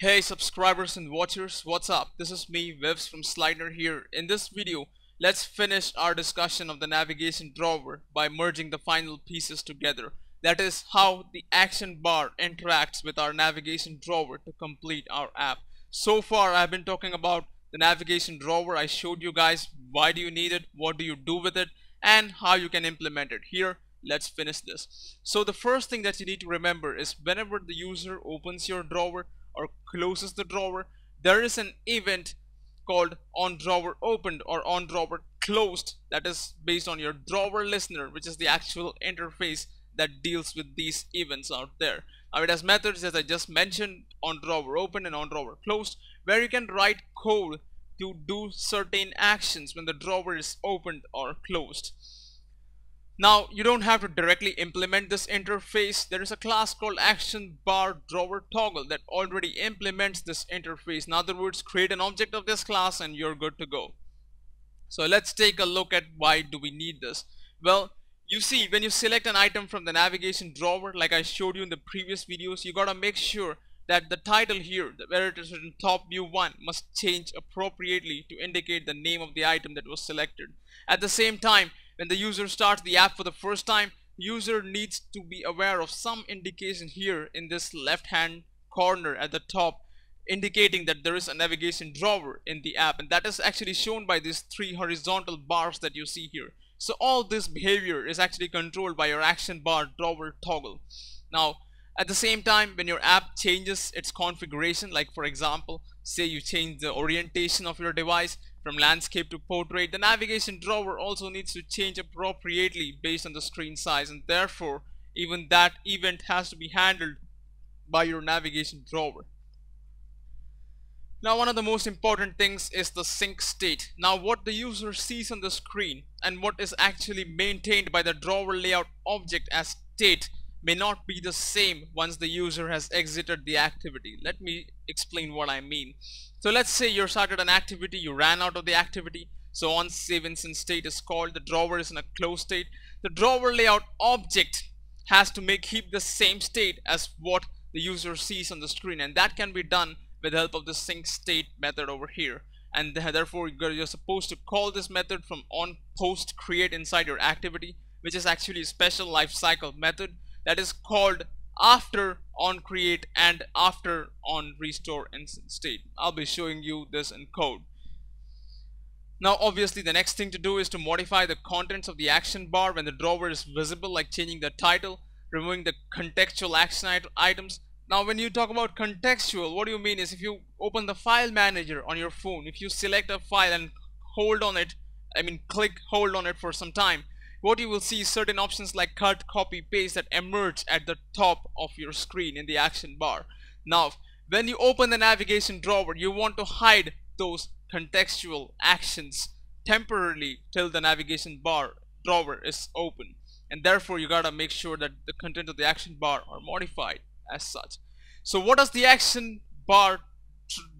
Hey subscribers and watchers, what's up? This is me, Vivs from SlideNerd here. In this video, let's finish our discussion of the navigation drawer by merging the final pieces together. That is how the action bar interacts with our navigation drawer to complete our app. So far, I've been talking about the navigation drawer. I showed you guys why do you need it, what do you do with it, and how you can implement it. Here, let's finish this. So the first thing that you need to remember is whenever the user opens your drawer, or closes the drawer, there is an event called onDrawerOpened or onDrawerClosed that is based on your drawer listener, which is the actual interface that deals with these events out there. Now it has methods, as I just mentioned, onDrawerOpened and onDrawerClosed, where you can write code to do certain actions when the drawer is opened or closed. Now you don't have to directly implement this interface. There is a class called ActionBarDrawerToggle that already implements this interface. In other words, create an object of this class and you're good to go. So let's take a look at why do we need this. Well, you see, when you select an item from the navigation drawer, like I showed you in the previous videos, you gotta make sure that the title here, where it is written top view 1, must change appropriately to indicate the name of the item that was selected. At the same time, when the user starts the app for the first time, user needs to be aware of some indication here in this left-hand corner at the top, indicating that there is a navigation drawer in the app, and that is actually shown by these three horizontal bars that you see here. So all this behavior is actually controlled by your action bar drawer toggle. Now, at the same time, when your app changes its configuration, like for example, say you change the orientation of your device from landscape to portrait, the navigation drawer also needs to change appropriately based on the screen size, and therefore even that event has to be handled by your navigation drawer. Now one of the most important things is the sync state. Now what the user sees on the screen and what is actually maintained by the drawer layout object as state may not be the same once the user has exited the activity. Let me explain what I mean. So let's say you started an activity, you ran out of the activity, so onSaveInstanceState is called, the drawer is in a closed state. The drawer layout object has to keep the same state as what the user sees on the screen, and that can be done with the help of the sync state method over here. And therefore you're supposed to call this method from onPostCreate inside your activity, which is actually a special lifecycle method that is called after onCreate and after onRestoreInstanceState. I'll be showing you this in code. Now obviously the next thing to do is to modify the contents of the action bar when the drawer is visible, like changing the title, removing the contextual action items. Now when you talk about contextual, what do you mean is if you open the file manager on your phone, if you select a file and click hold on it for some time, what you will see is certain options like cut, copy, paste that emerge at the top of your screen in the action bar. Now, when you open the navigation drawer, you want to hide those contextual actions temporarily till the navigation bar drawer is open. And therefore, you gotta make sure that the content of the action bar are modified as such. So what does the action bar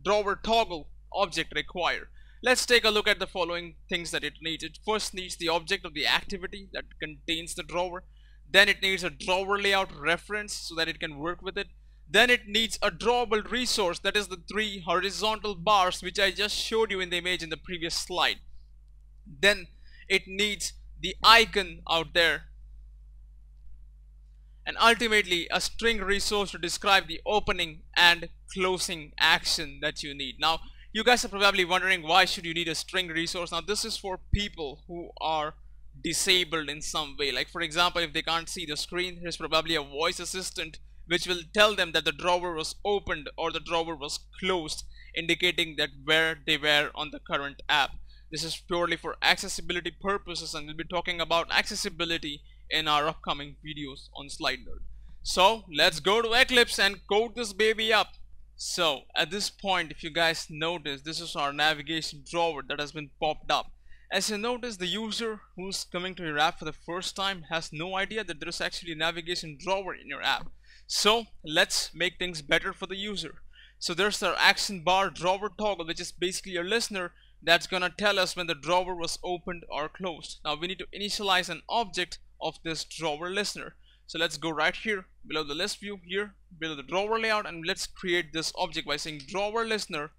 drawer toggle object require? Let's take a look at the following things that it needs. It first needs the object of the activity that contains the drawer. Then it needs a drawer layout reference so that it can work with it. Then it needs a drawable resource, that is the three horizontal bars which I just showed you in the image in the previous slide. Then it needs the icon out there. And ultimately a string resource to describe the opening and closing action that you need. Now, you guys are probably wondering why should you need a string resource. Now this is for people who are disabled in some way, like for example if they can't see the screen, there's probably a voice assistant which will tell them that the drawer was opened or the drawer was closed, indicating that where they were on the current app. This is purely for accessibility purposes, and we'll be talking about accessibility in our upcoming videos on SlideNerd. So let's go to Eclipse and code this baby up. So at this point, if you guys notice, this is our navigation drawer that has been popped up. As you notice, the user who's coming to your app for the first time has no idea that there's actually a navigation drawer in your app. So let's make things better for the user. So there's our action bar drawer toggle, which is basically a listener that's gonna tell us when the drawer was opened or closed. Now we need to initialize an object of this drawer listener. So let's go right here below the list view, here below the drawer layout, and let's create this object by saying drawer listener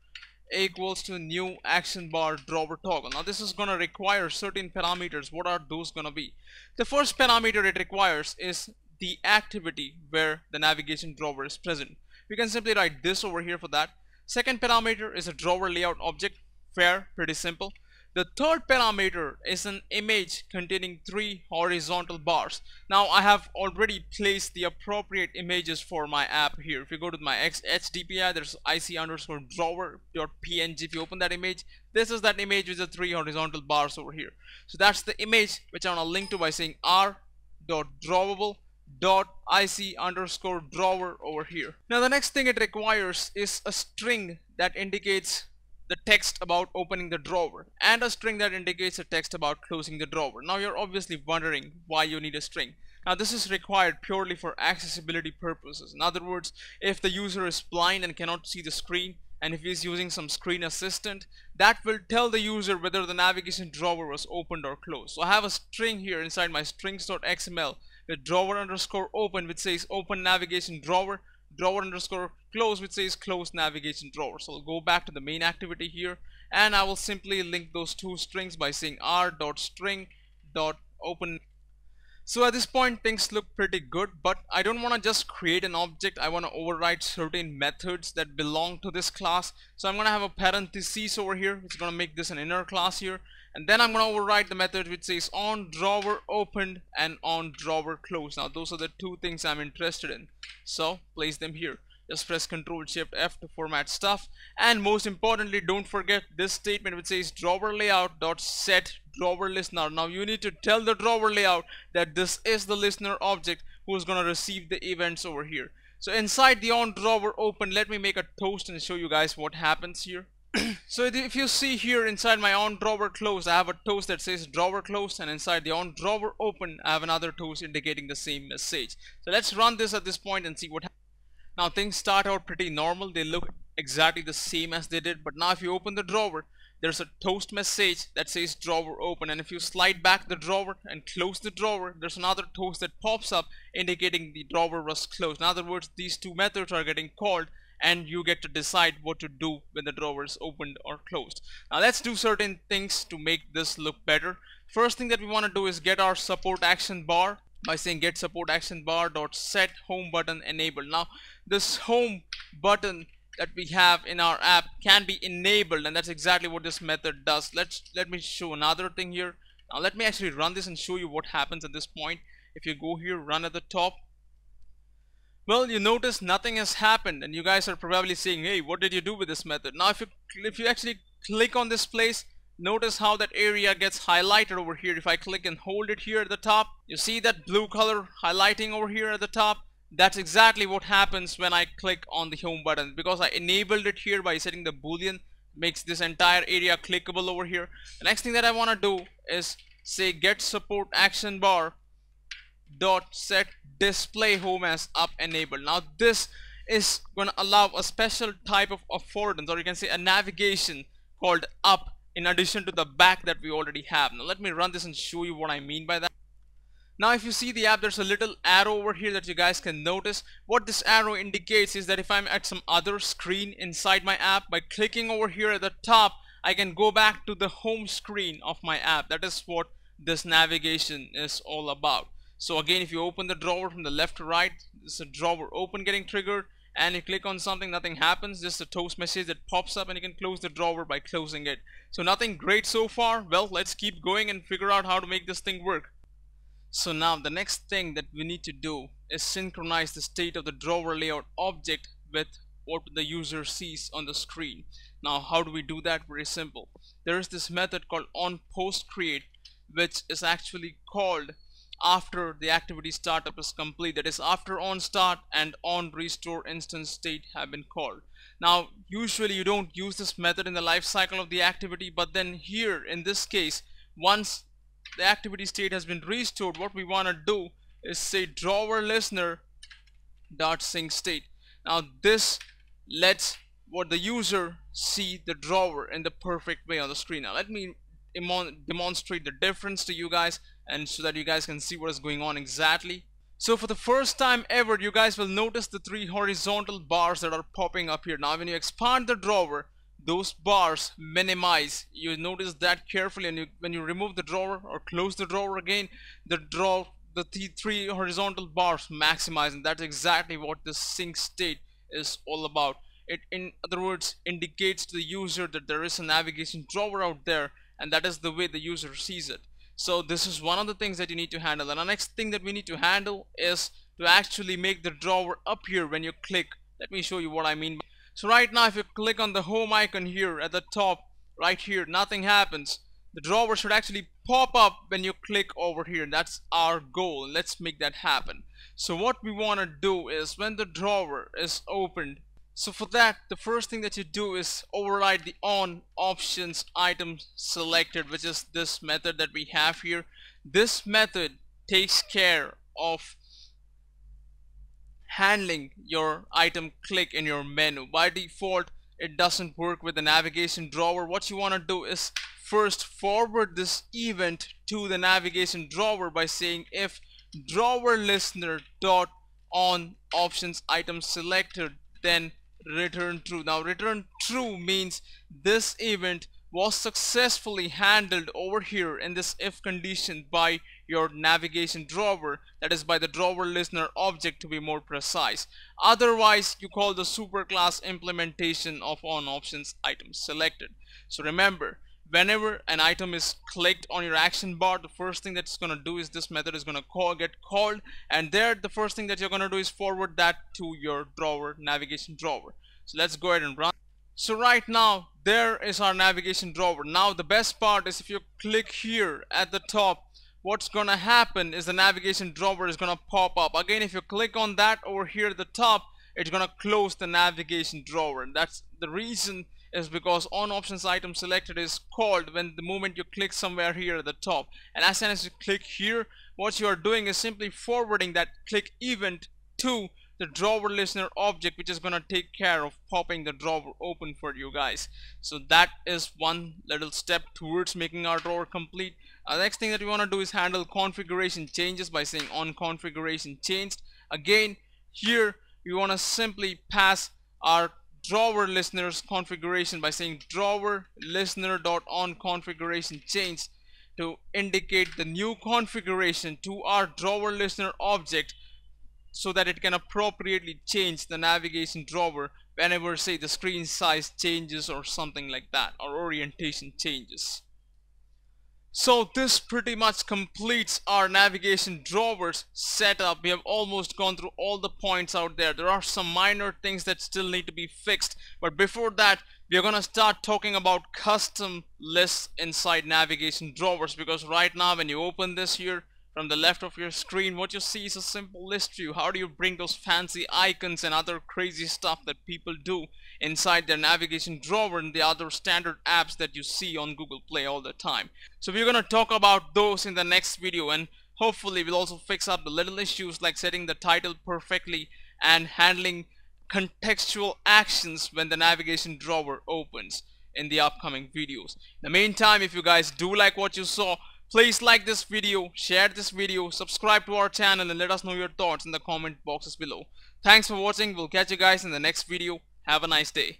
equals to new action bar drawer toggle. Now this is gonna require certain parameters. What are those gonna be? The first parameter it requires is the activity where the navigation drawer is present. We can simply write this over here for that. Second parameter is a drawer layout object. Fair, pretty simple. The third parameter is an image containing 3 horizontal bars. Now I have already placed the appropriate images for my app here. If you go to my HDPI, there's ic_drawer.png. If you open that image, this is that image with the 3 horizontal bars over here. So that's the image which I'm gonna link to by saying r.drawable.ic_drawer over here. Now the next thing it requires is a string that indicates the text about opening the drawer and a string that indicates the text about closing the drawer. Now you're obviously wondering why you need a string. Now this is required purely for accessibility purposes. In other words, if the user is blind and cannot see the screen, and if he's using some screen assistant, that will tell the user whether the navigation drawer was opened or closed. So I have a string here inside my strings.xml with drawer_open which says open navigation drawer, drawer_close which says close navigation drawer. So I'll go back to the main activity here and I will simply link those two strings by saying r.string.open. So at this point things look pretty good, but I don't want to just create an object. I want to override certain methods that belong to this class. So I'm going to have a parentheses over here. It's going to make this an inner class here, and then I'm going to override the method which says onDrawerOpened and onDrawerClosed. Now those are the two things I'm interested in, so place them here. Just press Ctrl+Shift+F to format stuff, and most importantly don't forget this statement which says DrawerLayout.setDrawerListener. Now you need to tell the drawer layout that this is the listener object who is going to receive the events over here. So inside the onDrawerOpen, let me make a toast and show you guys what happens here. So if you see here inside my onDrawerClosed, I have a toast that says DrawerClosed, and inside the onDrawerOpen I have another toast indicating the same message. So let's run this at this point and see what happens. Now things start out pretty normal, they look exactly the same as they did, but now if you open the drawer, there's a toast message that says drawer open, and if you slide back the drawer and close the drawer, there's another toast that pops up indicating the drawer was closed. In other words, these two methods are getting called and you get to decide what to do when the drawer is opened or closed. Now let's do certain things to make this look better. First thing that we want to do is get our support action bar by saying get support action bar dot set home button enabled. Now this home button that we have in our app can be enabled, and that's exactly what this method does. Let me show another thing here. Now let me actually run this and show you what happens at this point. If you go here, run at the top, well, you notice nothing has happened, and you guys are probably saying, hey, what did you do with this method? Now if you actually click on this place, notice how that area gets highlighted over here. If I click and hold it here at the top, you see that blue color highlighting over here at the top? That's exactly what happens when I click on the home button, because I enabled it here by setting the boolean, makes this entire area clickable over here. The next thing that I want to do is say get support action bar dot set display home as up enabled. Now this is going to allow a special type of affordance, or you can say a navigation called up, in addition to the back that we already have. Now let me run this and show you what I mean by that. Now if you see the app, there's a little arrow over here that you guys can notice. What this arrow indicates is that if I'm at some other screen inside my app, by clicking over here at the top, I can go back to the home screen of my app. That is what this navigation is all about. So again, if you open the drawer from the left to right, there's a drawer open getting triggered, and you click on something, nothing happens, just a toast message that pops up, and you can close the drawer by closing it. So nothing great so far. Well, let's keep going and figure out how to make this thing work. So now the next thing that we need to do is synchronize the state of the drawer layout object with what the user sees on the screen. Now how do we do that? Very simple. There is this method called onPostCreate, which is actually called after the activity startup is complete, that is after onStart and onRestoreInstanceState have been called. Now usually you don't use this method in the life cycle of the activity, but then here in this case, once the activity state has been restored, what we want to do is say drawer listener dot sync state. Now this lets what the user see the drawer in the perfect way on the screen. Now let me demonstrate the difference to you guys, and so that you guys can see what is going on exactly. So for the first time ever, you guys will notice the three horizontal bars that are popping up here. Now when you expand the drawer, those bars minimize. You notice that carefully, and when you remove the drawer or close the drawer again, the three horizontal bars maximize, and that's exactly what the sync state is all about. It, in other words, indicates to the user that there is a navigation drawer out there, and that is the way the user sees it. So this is one of the things that you need to handle. And the next thing that we need to handle is to actually make the drawer appear when you click. Let me show you what I mean. So right now, if you click on the home icon here at the top right here, nothing happens. The drawer should actually pop up when you click over here. That's our goal. Let's make that happen. So what we want to do is when the drawer is opened, so for that, the first thing that you do is override the on options item selected, which is this method that we have here. This method takes care of handling your item click in your menu. By default, it doesn't work with the navigation drawer. What you want to do is first forward this event to the navigation drawer by saying if drawer listener dot on options item selected, then return true. Now return true means this event was successfully handled over here in this if condition by your navigation drawer, that is by the drawer listener object to be more precise. Otherwise you call the superclass implementation of on options item selected. So remember, whenever an item is clicked on your action bar, the first thing that's gonna do is this method is gonna get called, and there the first thing that you're gonna do is forward that to your drawer, navigation drawer. So let's go ahead and run. So right now there is our navigation drawer. Now the best part is if you click here at the top, what's gonna happen is the navigation drawer is gonna pop up. Again, if you click on that over here at the top, it's gonna close the navigation drawer, and that's the reason is because on options item selected is called when the moment you click somewhere here at the top. And as soon as you click here, what you are doing is simply forwarding that click event to the drawer listener object, which is going to take care of popping the drawer open for you guys. So that is one little step towards making our drawer complete. The next thing that we want to do is handle configuration changes by saying on configuration changed. Again, here we want to simply pass our drawer listeners configuration by saying drawer listener dot on configuration change to indicate the new configuration to our drawer listener object so that it can appropriately change the navigation drawer whenever, say, the screen size changes or something like that, or orientation changes. So this pretty much completes our navigation drawers setup. We have almost gone through all the points out there. There are some minor things that still need to be fixed, but before that we are gonna start talking about custom lists inside navigation drawers, because right now when you open this here from the left of your screen, what you see is a simple list view. How do you bring those fancy icons and other crazy stuff that people do inside their navigation drawer and the other standard apps that you see on Google Play all the time? So we're gonna talk about those in the next video, and hopefully we'll also fix up the little issues like setting the title perfectly and handling contextual actions when the navigation drawer opens in the upcoming videos. In the meantime, if you guys do like what you saw, please like this video, share this video, subscribe to our channel, and let us know your thoughts in the comment boxes below. Thanks for watching. We'll catch you guys in the next video. Have a nice day.